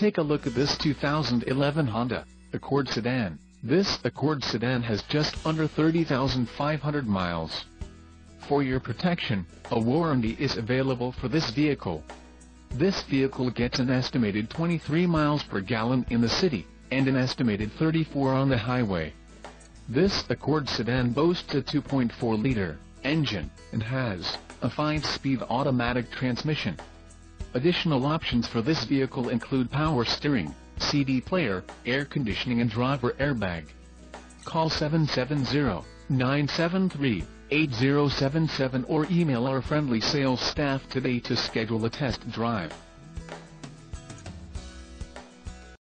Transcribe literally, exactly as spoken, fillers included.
Take a look at this two thousand eleven Honda Accord sedan. This Accord sedan has just under thirty thousand five hundred miles. For your protection, a warranty is available for this vehicle. This vehicle gets an estimated twenty-three miles per gallon in the city, and an estimated thirty-four on the highway. This Accord sedan boasts a two point four liter engine, and has a five-speed automatic transmission. Additional options for this vehicle include power steering, C D player, air conditioning and driver airbag. Call seven seven zero, nine seven three, eight zero seven seven or email our friendly sales staff today to schedule a test drive.